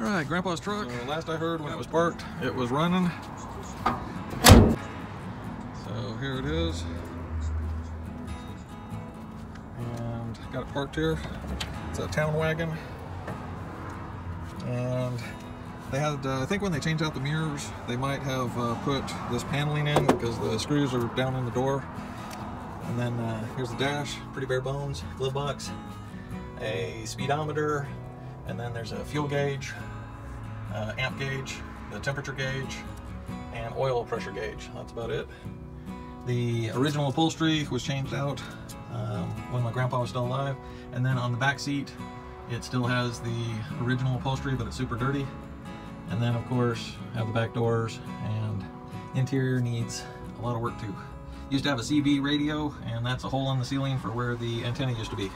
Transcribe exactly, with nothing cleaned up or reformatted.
All right, Grandpa's truck. So last I heard when it was parked, it was running. So here it is. And got it parked here. It's a Town Wagon. And they had, uh, I think when they changed out the mirrors, they might have uh, put this paneling in because the screws are down in the door. And then uh, here's the dash, pretty bare bones, glove box, a speedometer, and then there's a fuel gauge, uh, amp gauge, the temperature gauge, and oil pressure gauge. That's about it. The original upholstery was changed out um, when my grandpa was still alive. And then on the back seat, it still has the original upholstery, but it's super dirty. And then, of course, have the back doors, and the interior needs a lot of work too. Used to have a C B radio, and that's a hole in the ceiling for where the antenna used to be.